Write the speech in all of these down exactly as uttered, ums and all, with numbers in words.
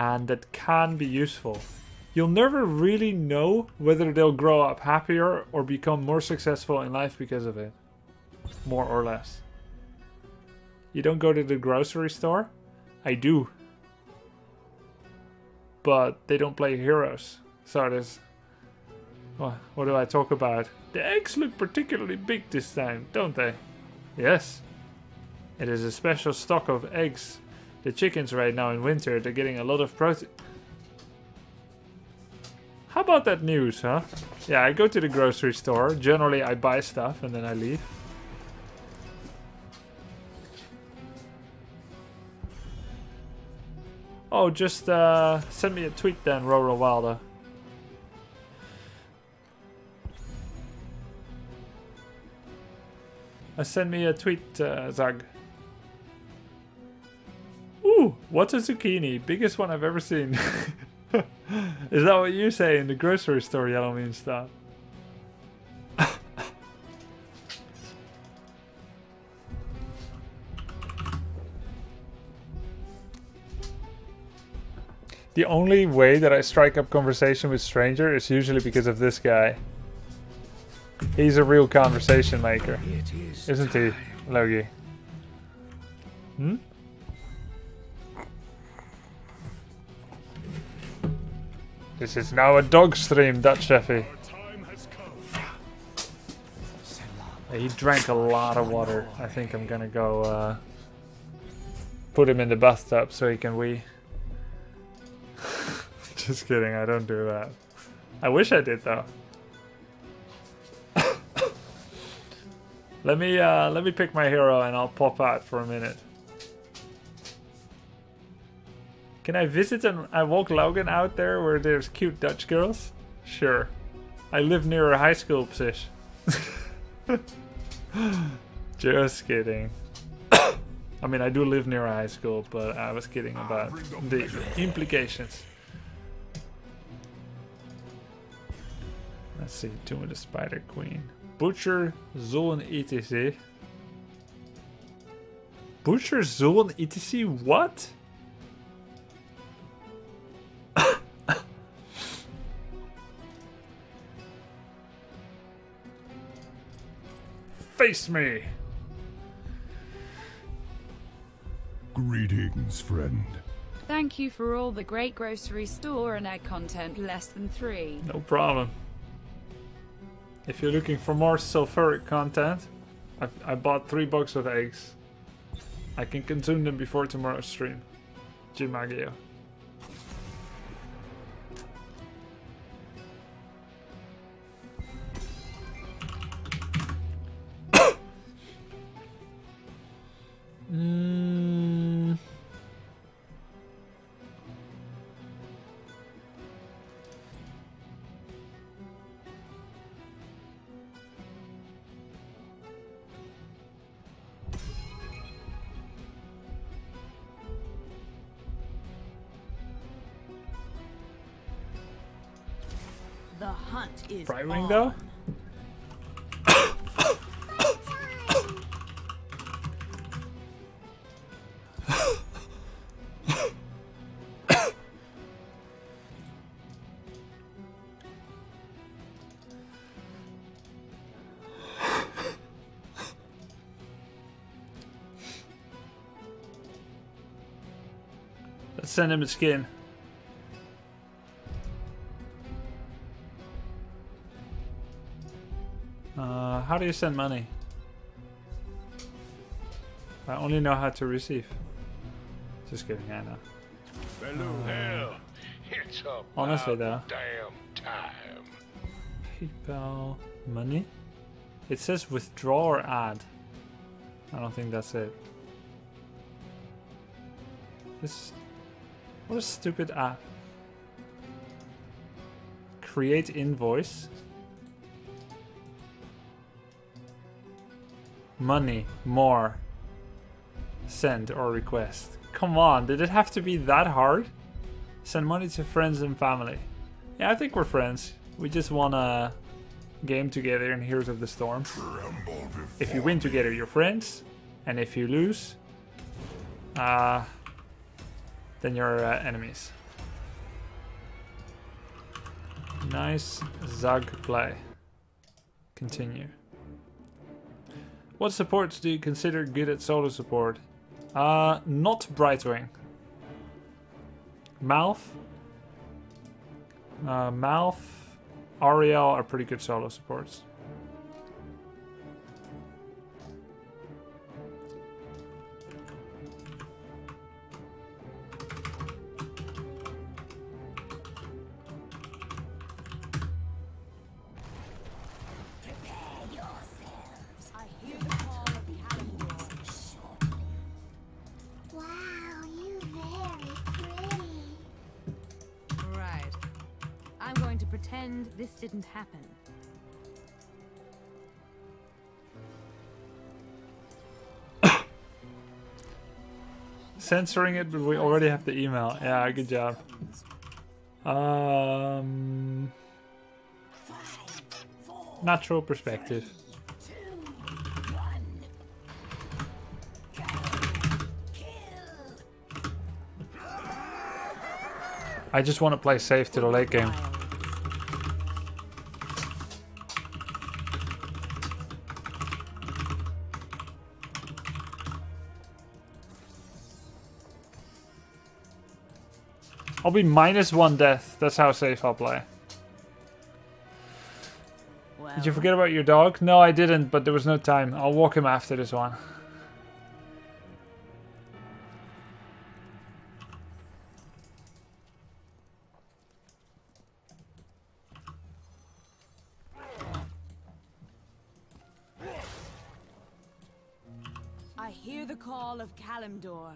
and that can be useful. You'll never really know whether they'll grow up happier or become more successful in life because of it. More or less. You don't go to the grocery store? I do. But they don't play Heroes. So there's... Well, what do I talk about? The eggs look particularly big this time, don't they? Yes. It is a special stock of eggs. The chickens right now in winter, they're getting a lot of protein. How about that news, huh? Yeah, I go to the grocery store. Generally, I buy stuff and then I leave. Oh, just uh, send me a tweet then, Roro Wilder. Uh, send me a tweet, uh, Zag. Ooh, what a zucchini. Biggest one I've ever seen. Is that what you say in the grocery store, Yellow Mean Star? The only way that I strike up conversation with stranger is usually because of this guy. He's a real conversation maker, isn't he, Logie? Hmm? This is now a dog stream, Dutch Cheffy. Yeah, he drank a lot of water. I think I'm gonna go uh, put him in the bathtub so he can wee. Just kidding, I don't do that. I wish I did though. let me uh, let me pick my hero and I'll pop out for a minute. Can I visit and I walk Logan out there where there's cute Dutch girls? Sure. I live near a high school, psish. Just kidding. I mean, I do live near a high school, but I was kidding about the implications. Let's see, Tomb of the Spider Queen. Butcher, Zul, and E T C. Butcher, Zul, and E T C? What? Face me. Greetings, friend. Thank you for all the great grocery store and egg content less than three. No problem. If you're looking for more sulfuric content, I've, I bought three boxes of eggs. I can consume them before tomorrow's stream. Jimagio. Mm. The hunt is Brightwing, though? Send him a skin. Uh, how do you send money? I only know how to receive. Just kidding, I know. Hello, it's up. Honestly, though. Damn time. PayPal money. It says withdraw or add. I don't think that's it. This. What a stupid app. Create invoice. Money. More. Send or request. Come on, did it have to be that hard? Send money to friends and family. Yeah, I think we're friends. We just won a game together in Heroes of the Storm. If you win together, you're friends. And if you lose... Uh... Than your uh, enemies. Nice Zag play. Continue. What supports do you consider good at solo support? Uh, not Brightwing. Malf. Uh, Malf, Ariel are pretty good solo supports. This didn't happen. Censoring it, but we already have the email. Yeah, good job. Um, Nacho Perspective. I just want to play safe to the late game. I'll be minus one death. That's how safe I'll play. Well, did you forget about your dog? No, I didn't, but there was no time. I'll walk him after this one. I hear the call of Kalimdor.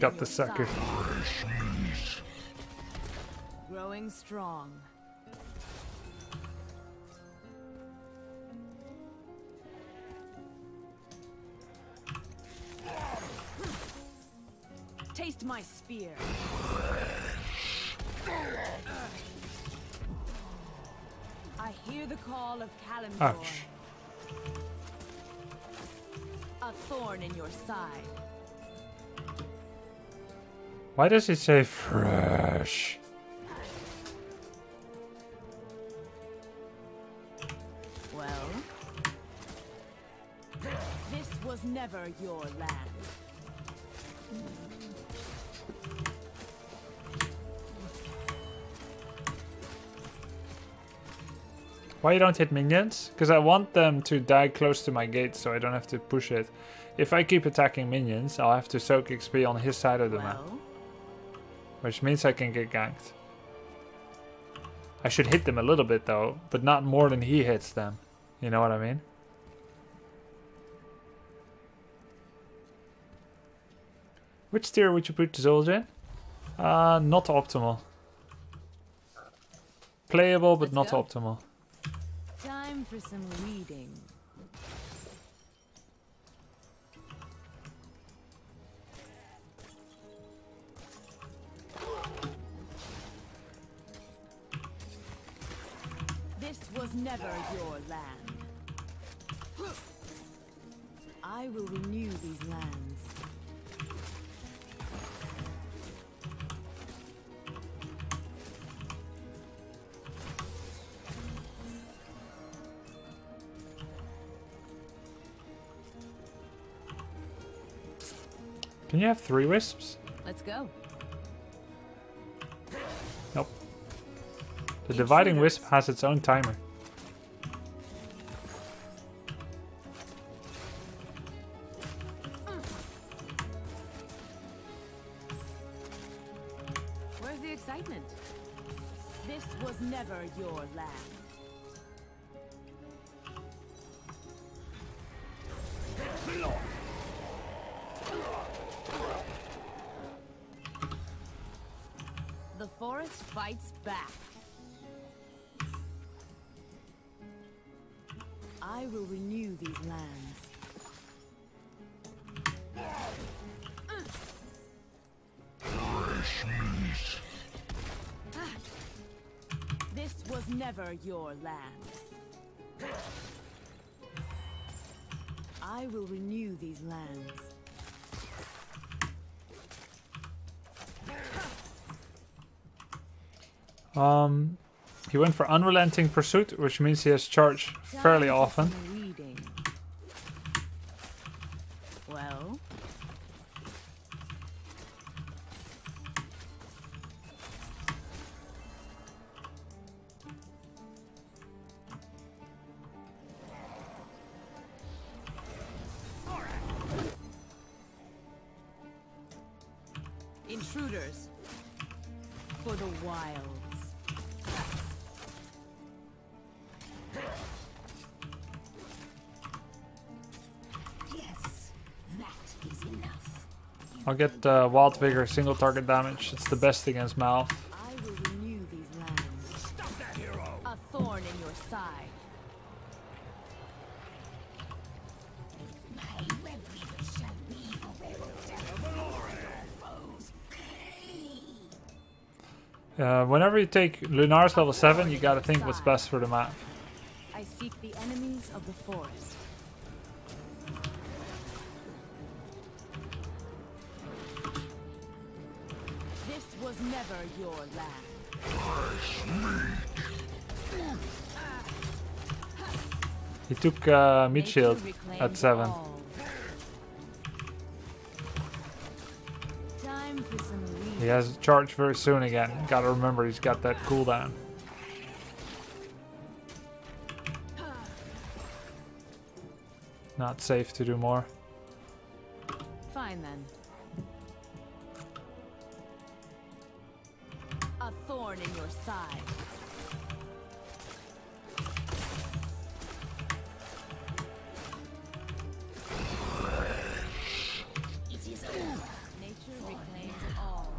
Got the sucker. Growing strong. Taste my spear. I hear the call of Kalimdor. Ouch. A thorn in your side. Why does it say fresh? Well, this was never your land. Why you don't hit minions? Because I want them to die close to my gate so I don't have to push it. If I keep attacking minions, I'll have to soak X P on his side of the map. Well, which means I can get ganked. I should hit them a little bit though, but not more than he hits them. You know what I mean? Which tier would you put Zolja in? Uh, not optimal. Playable, but not optimal. Time for some reading. Was never your land. I will renew these lands. Can you have three wisps? Let's go. Nope. The Dividing Wisp has its own timer. never your land. I will renew these lands. Um, he went for Unrelenting Pursuit, which means he has charge fairly often. Well, intruders for the wild. I'll get the uh, Wild Vigor single target damage. It's the best against Malf. I will renew these lands. Stop that hero. A thorn in your side. My web weaver shall be a rebel devil. Uh, whenever you take Lunaris level seven, you gotta think what's best for the map. I seek the enemies of the forest. Was never your land. He took uh, mid shield at seven. He has charge very soon again. Gotta remember he's got that cooldown. Not safe to do more. Fine then. A thorn in your side. It is over. Nature reclaims all.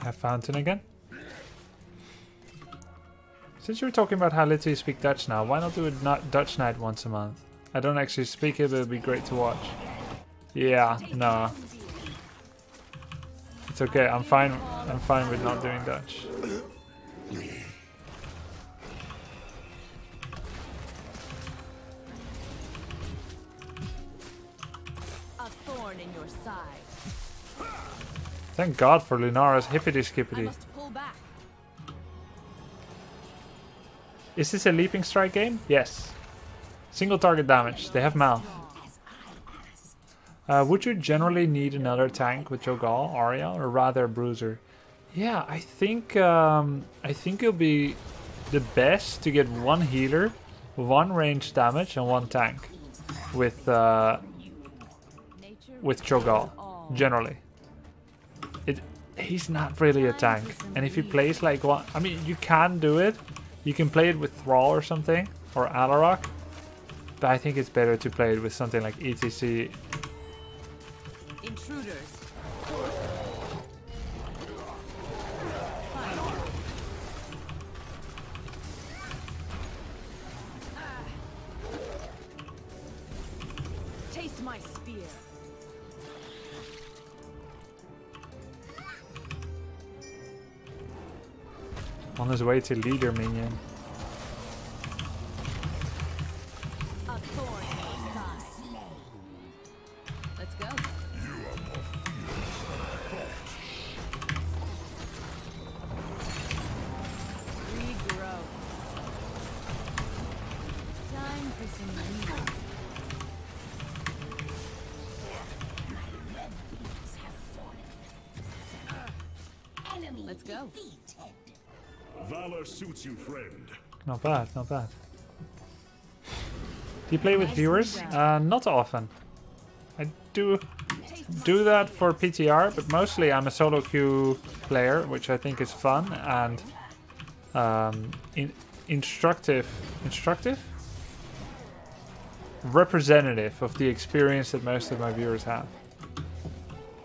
I have Fountain again. Since you're talking about how little you speak Dutch now, why not do a Dutch night once a month? I don't actually speak it, but it'd be great to watch. Yeah, no. It's okay, I'm fine I'm fine with not doing Dutch. A thorn in your side. Thank God for Lunaris hippity skippity. Is this a Leaping Strike game? Yes. Single target damage. They have Malf. Uh, would you generally need another tank with Cho'Gall, Ariel, or rather a bruiser? Yeah, I think um, I think it'll be the best to get one healer, one range damage, and one tank with uh, with Cho'Gall. Generally, it he's not really a tank, and if he plays like one, I mean, you can do it. You can play it with Thrall or something or Alarok, but I think it's better to play it with something like E T C. Intruders. Taste my spear. On his way to leader minion. Let's go. Valor suits you, friend. Not bad, not bad. Do you play with viewers? Uh, not often. I do do that for P T R, but mostly I'm a solo queue player, which I think is fun and um, in instructive. Instructive? Representative of the experience that most of my viewers have.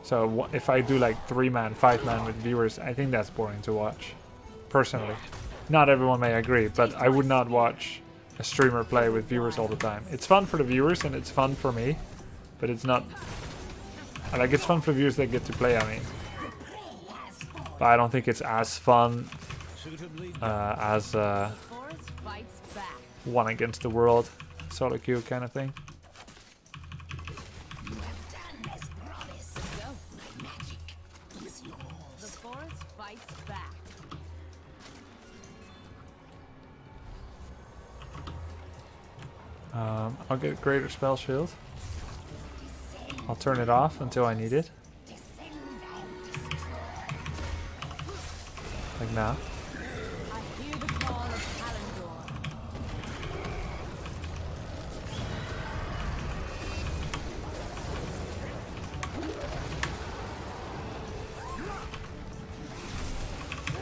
So if I do like three-man, five-man with viewers, I think that's boring to watch, personally. Not everyone may agree, but I would not watch a streamer play with viewers all the time. It's fun for the viewers and it's fun for me, but it's not... Like, it's fun for viewers that get to play, I mean. but I don't think it's as fun uh, as uh, one against the world solo queue kind of thing. Um, I'll get Greater Spell Shield. I'll turn it off until I need it. Like now. I hear the call of Kalimdor.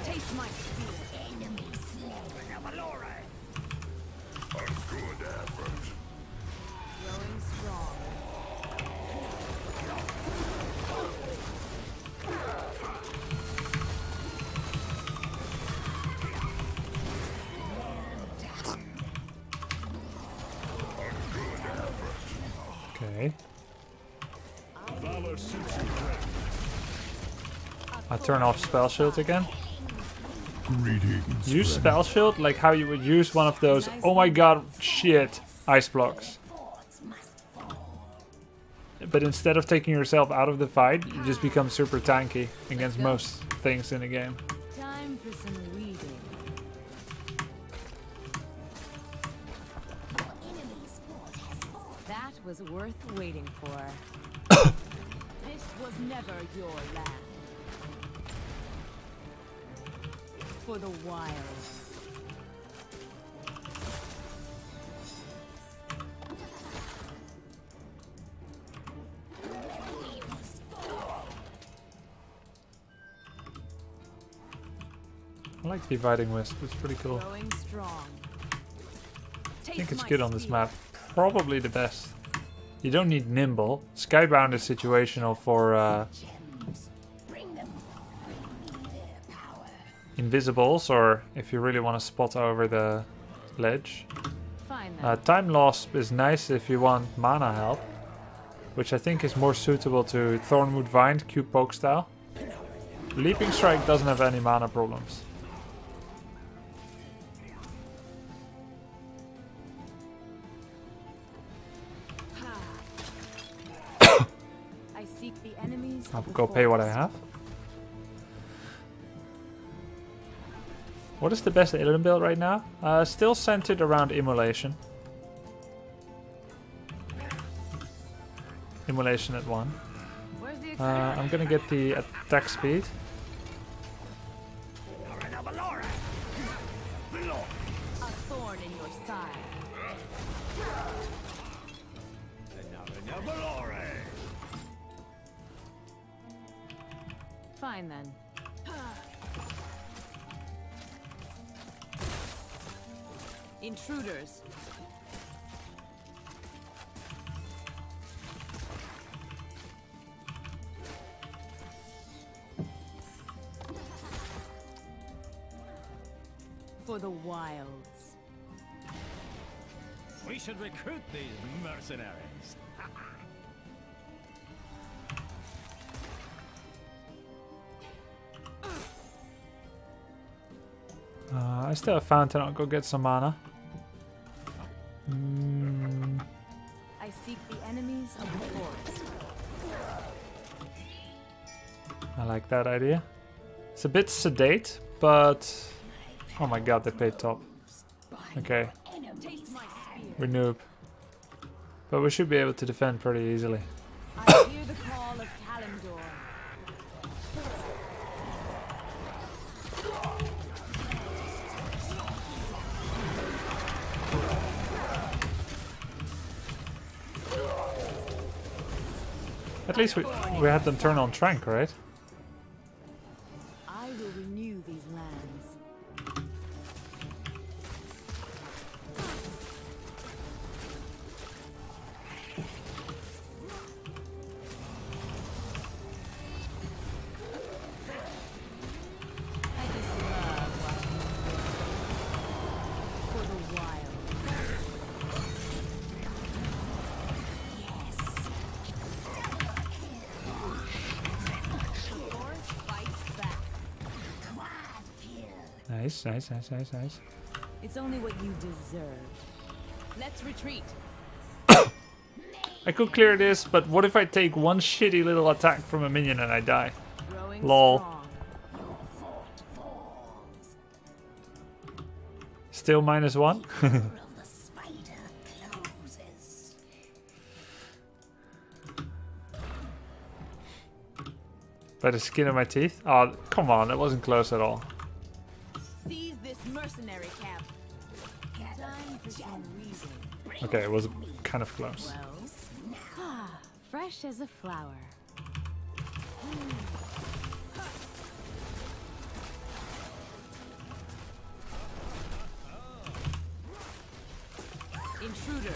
Taste my spear, enemy slain. A good effort. Growing strong. Okay. I turn off spell shield again. Use spell shield like how you would use one of those oh my god shit ice blocks, but instead of taking yourself out of the fight, you just become super tanky against most things in the game. Time for some reading. That was worth waiting for. This was never your land. For the wild. I like Dividing Wisp, it's pretty cool. I think it's good on this map. Probably the best. You don't need Nimble. Skybound is situational for uh, invisibles, or if you really want to spot over the ledge. Uh, Time Lost is nice if you want mana help, which I think is more suitable to Thornwood Vine, cube poke style. Leaping Strike doesn't have any mana problems. I seek the enemies. I'll go pay what I have. What is the best Illidan build right now? Uh, still centered around Immolation. Immolation at one. Uh, I'm gonna get the attack speed. Fine then. Intruders. For the wilds. We should recruit these mercenaries. uh, I still have fountain. I'll go get some mana. Mm. I seek the enemies of the forest. I like that idea. It's a bit sedate, but oh my god, they paid top. Okay. We're noob. But we should be able to defend pretty easily. I hear the call of Kalimdor. At least we, we had them turn on Tranq, right? I will renew these lands. I just love watching them for the wild. Nice, nice, nice, nice, nice. It's only what you deserve. Let's retreat. I could clear this, but what if I take one shitty little attack from a minion and I die? Growing Lol. Strong. Still minus one. By the skin of my teeth? Oh, come on, that wasn't close at all. Seize this mercenary camp. Okay, it was kind of close. Fresh as a flower. Intruders.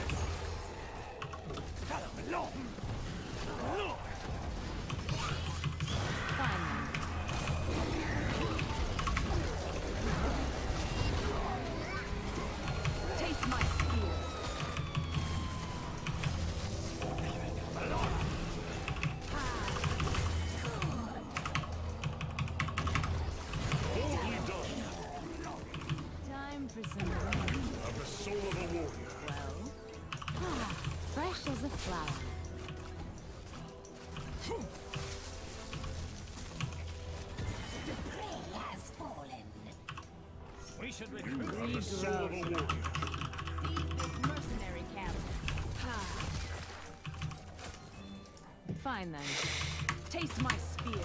Fine then. Taste my spear.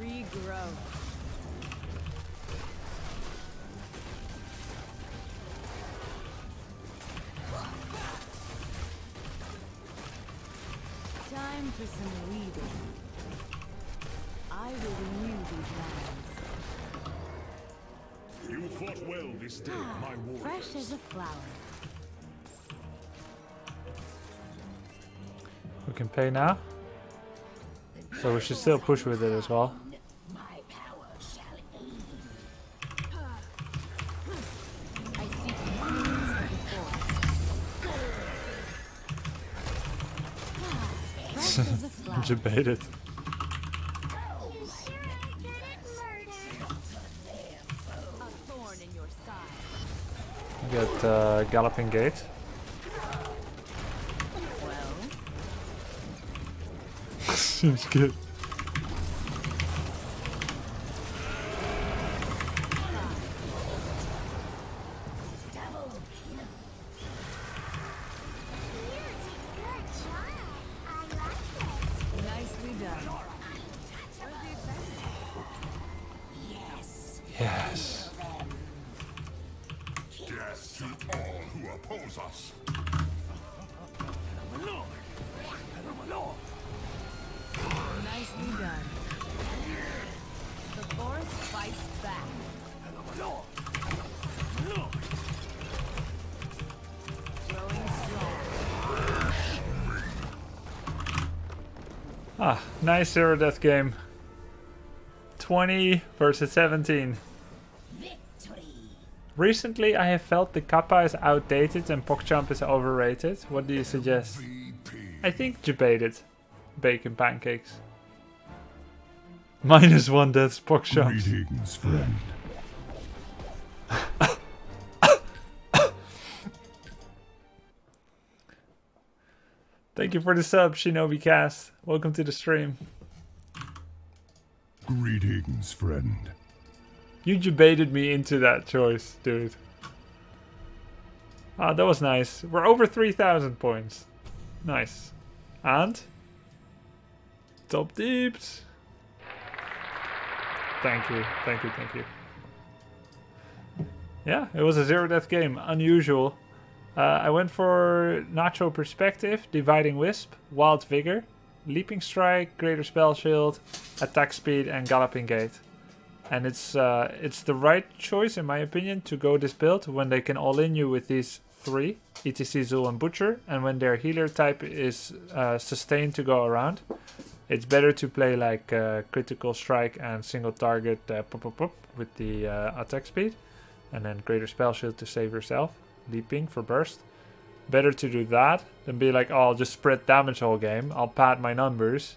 Regrow. Time for some weeding. I will renew these lands. You fought well this day, ah, my warriors. Fresh as a flower. We can pay now, so we should still push with it as well. Jebaited. We got uh, Galloping Gate. Seems good. Nicely done. Yes. Yes. Yes to all who oppose us. Nicely done. The forest fights back. Growing strong. Ah, nice zero death game. twenty versus seventeen. Victory. Recently, I have felt the Kappa is outdated and Pogchump is overrated. What do you suggest? I think Jebaited. Bacon pancakes. Minus one death's Pogchump. Greetings, friend. Thank you for the sub, ShinobiCast. Welcome to the stream. Greetings, friend. You debated me into that choice, dude. Ah, that was nice. We're over three thousand points. Nice. And? Top deeps. Thank you, thank you, thank you. Yeah, it was a zero death game. Unusual. Uh, I went for Nacho Perspective, Dividing Wisp, Wild Vigor, Leaping Strike, Greater Spell Shield, Attack Speed, and Galloping Gate. And it's uh, it's the right choice, in my opinion, to go this build when they can all-in you with these three, E T C, Zul, and Butcher, and when their healer type is uh, sustained to go around. It's better to play like uh, Critical Strike and Single Target uh, pop, pop, pop, with the uh, attack speed. And then Greater Spell Shield to save yourself. Leaping for burst. Better to do that than be like, oh, I'll just spread damage all game. I'll pad my numbers.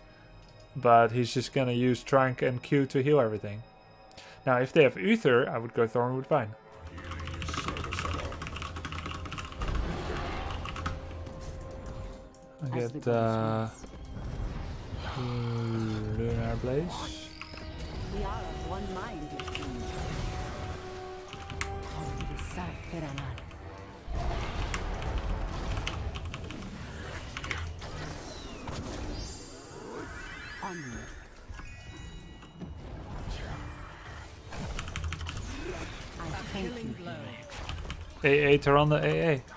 But he's just going to use Tranq and Q to heal everything. Now, if they have Uther, I would go Thornwood Vine. I get uh, Lunar Blaze. We are of one mind, it seems. A A Taranda A A.